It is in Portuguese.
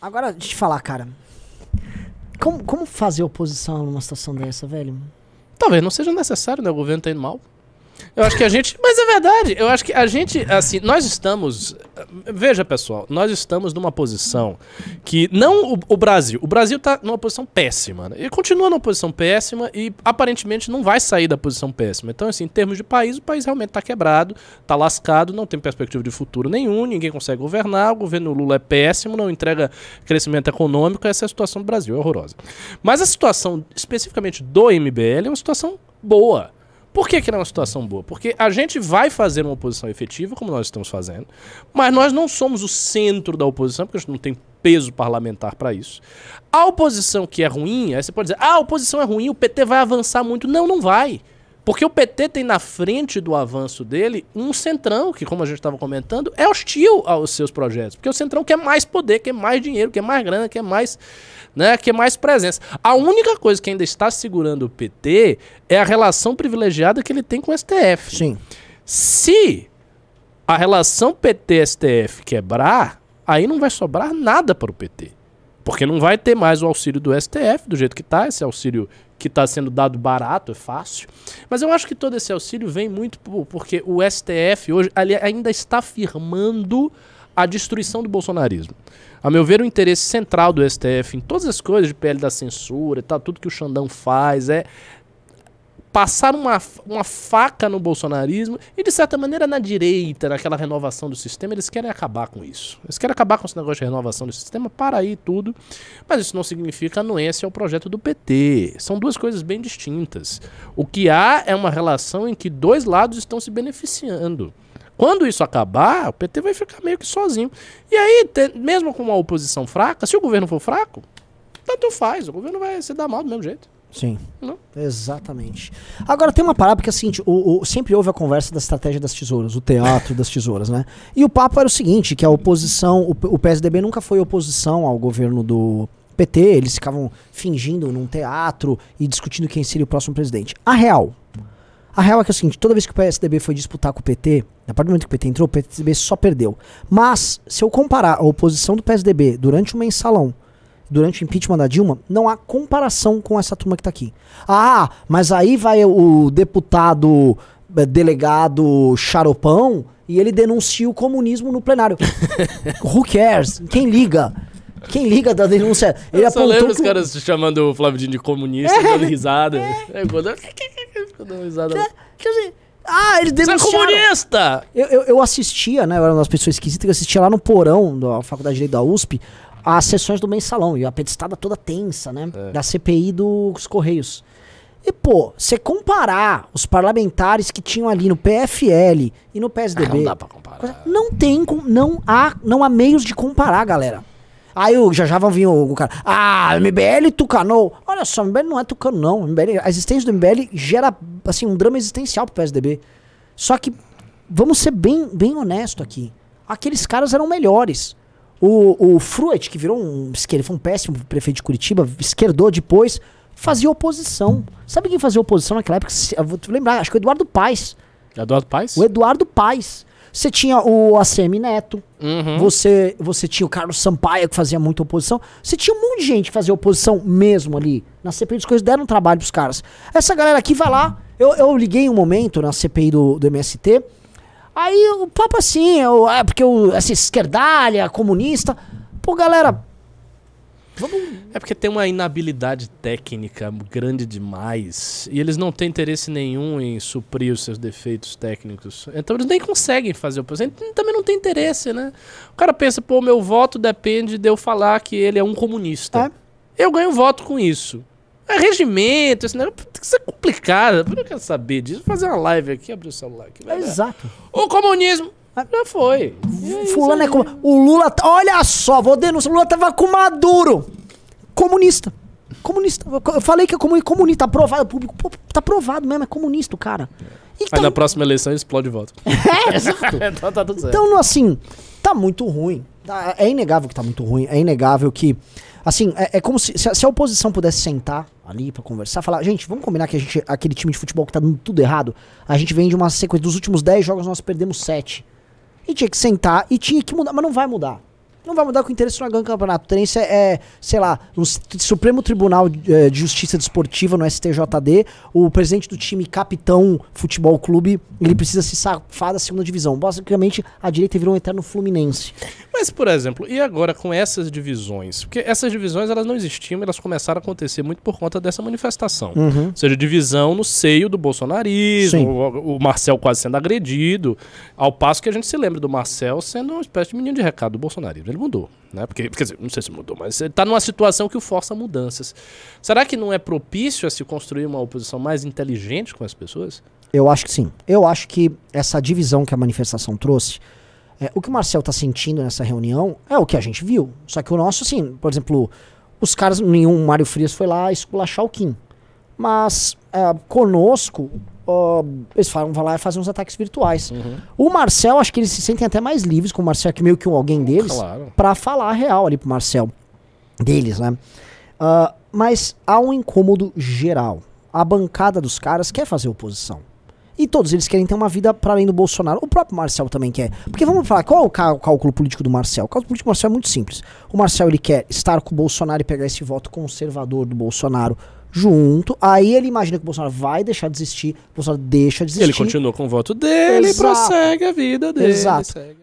Agora, deixa eu te falar, cara. Como fazer oposição numa situação dessa, velho? Talvez não seja necessário, né? O governo tá indo mal. Eu acho que a gente... Mas é verdade. Eu acho que a gente, assim, nós estamos... Veja, pessoal, nós estamos numa posição que não o Brasil... O Brasil tá numa posição péssima, né? E continua numa posição péssima e aparentemente não vai sair da posição péssima. Então, assim, em termos de país, o país realmente tá quebrado, tá lascado, não tem perspectiva de futuro nenhum, ninguém consegue governar, o governo Lula é péssimo, não entrega crescimento econômico, essa é a situação do Brasil, é horrorosa. Mas a situação, especificamente do MBL, é uma situação boa. Por que que não é uma situação boa? Porque a gente vai fazer uma oposição efetiva, como nós estamos fazendo, mas nós não somos o centro da oposição, porque a gente não tem peso parlamentar para isso. A oposição que é ruim, aí você pode dizer, ah, a oposição é ruim, o PT vai avançar muito. Não, não vai. Porque o PT tem na frente do avanço dele um centrão, que como a gente estava comentando, é hostil aos seus projetos. Porque o centrão quer mais poder, quer mais dinheiro, quer mais grana, quer mais, né, quer mais presença. A única coisa que ainda está segurando o PT é a relação privilegiada que ele tem com o STF. Sim. Se a relação PT-STF quebrar, aí não vai sobrar nada para o PT. Porque não vai ter mais o auxílio do STF, do jeito que está, esse auxílio que está sendo dado barato, é fácil. Mas eu acho que todo esse auxílio vem muito porque o STF hoje ainda está firmando a destruição do bolsonarismo. A meu ver, o interesse central do STF em todas as coisas de PL da censura e tal, tudo que o Xandão faz é passar uma faca no bolsonarismo e, de certa maneira, na direita, naquela renovação do sistema, eles querem acabar com isso. Eles querem acabar com esse negócio de renovação do sistema, para aí tudo, mas isso não significa anuência ao projeto do PT. São duas coisas bem distintas. O que há é uma relação em que dois lados estão se beneficiando. Quando isso acabar, o PT vai ficar meio que sozinho. E aí, mesmo com uma oposição fraca, se o governo for fraco, tanto faz, o governo vai se dar mal do mesmo jeito. Sim, não? Exatamente. Agora tem uma parada, porque assim, sempre houve a conversa da estratégia das tesouras, o teatro das tesouras, né? E o papo era o seguinte, que a oposição, o PSDB nunca foi oposição ao governo do PT, eles ficavam fingindo num teatro e discutindo quem seria o próximo presidente. A real é que é o seguinte, toda vez que o PSDB foi disputar com o PT, a partir do momento que o PT entrou, o PSDB só perdeu. Mas, se eu comparar a oposição do PSDB durante o Mensalão, durante o impeachment da Dilma, não há comparação com essa turma que tá aqui. Ah, mas aí vai o deputado delegado Xaropão e ele denuncia o comunismo no plenário. Who cares? Quem liga? Quem liga da denúncia? Ele eu só lembro os caras chamando o Flávio Dino de comunista, dando risada. Dando risada. Ah, ele denunciou. Você é comunista! Eu assistia, né? Eu era uma das pessoas esquisitas que assistia lá no porão da Faculdade de Direito da USP, as sessões do Mensalão, e a pedestada toda tensa, né? É. Da CPI dos Correios. E, pô, você comparar os parlamentares que tinham ali no PFL e no PSDB... não dá pra comparar. Não há meios de comparar, galera. Aí já vão vir o cara... Ah, MBL tucanou. Olha só, MBL não é tucano, não. MBL, a existência do MBL gera, assim, um drama existencial pro PSDB. Só que, vamos ser bem honesto aqui. Aqueles caras eram melhores. O Fruet, que virou um esquerdo, foi um péssimo prefeito de Curitiba, esquerdou depois, fazia oposição. Sabe quem fazia oposição naquela época? Eu vou te lembrar, acho que o Eduardo Paes. Eduardo Paes? O Eduardo Paes. Você tinha o ACM Neto, uhum. Você tinha o Carlos Sampaio, que fazia muita oposição. Você tinha um monte de gente que fazia oposição mesmo ali. Na CPI dos Correios deram trabalho pros caras. Essa galera aqui vai lá. Eu liguei um momento na CPI do MST. Aí o papo assim, essa esquerdalha, comunista... Pô, galera... Vamos... É porque tem uma inabilidade técnica grande demais e eles não têm interesse nenhum em suprir os seus defeitos técnicos. Então eles nem conseguem fazer oposição. Também não tem interesse, né? O cara pensa, pô, meu voto depende de eu falar que ele é um comunista. É. Eu ganho voto com isso. É regimento, esse negócio tem que ser complicado. Eu não quero saber disso. Vou fazer uma live aqui, abrir o celular aqui. É exato. O comunismo já foi. Fulano é comunista. O Lula, olha só, vou denunciar. O Lula tava com Maduro. Comunista. Comunista. Eu falei que é comunista. Aprovado público. Pô, tá aprovado mesmo, é comunista o cara. Então... Aí na próxima eleição explode o voto. É, exato. Então tá tudo certo. Então, assim, tá muito ruim. É inegável que tá muito ruim. É inegável que... Assim, é como se a oposição pudesse sentar ali pra conversar, falar, gente, vamos combinar que aquele time de futebol que tá dando tudo errado, a gente vem de uma sequência, dos últimos 10 jogos nós perdemos 7. E tinha que sentar e tinha que mudar, mas não vai mudar. Não vai mudar com o interesse de uma gangue campeonatense, sei lá, no Supremo Tribunal de Justiça Desportiva, no STJD, o presidente do time Capitão Futebol Clube, ele precisa se safar da segunda divisão. Basicamente, a direita virou um eterno Fluminense. Mas, por exemplo, e agora com essas divisões? Porque essas divisões, elas não existiam, elas começaram a acontecer muito por conta dessa manifestação. Uhum. Ou seja, divisão no seio do bolsonarismo, o Marçal quase sendo agredido, ao passo que a gente se lembra do Marçal sendo uma espécie de menino de recado do bolsonarismo. Ele mudou, né? Porque, quer dizer, não sei se mudou, mas ele está numa situação que o força mudanças. Será que não é propício a se construir uma oposição mais inteligente com as pessoas? Eu acho que sim. Eu acho que essa divisão que a manifestação trouxe, o que o Marçal está sentindo nessa reunião é o que a gente viu. Só que o nosso, sim, por exemplo, os caras, nenhum Mário Frias foi lá esculachar o Kim. Mas conosco, eles vão lá e fazem uns ataques virtuais. Uhum. O Marçal, acho que eles se sentem até mais livres com o Marçal, que meio que um alguém deles, claro, pra falar a real ali pro Marçal deles, né? Mas há um incômodo geral. A bancada dos caras quer fazer oposição. E todos eles querem ter uma vida para além do Bolsonaro. O próprio Marçal também quer. Porque vamos falar, qual é o cálculo político do Marçal? O cálculo político do Marçal é muito simples. O Marçal, ele quer estar com o Bolsonaro e pegar esse voto conservador do Bolsonaro junto. Aí ele imagina que o Bolsonaro vai deixar de existir, o Bolsonaro deixa de existir. Ele continua com o voto dele, exato, e prossegue a vida dele. Exato. Segue.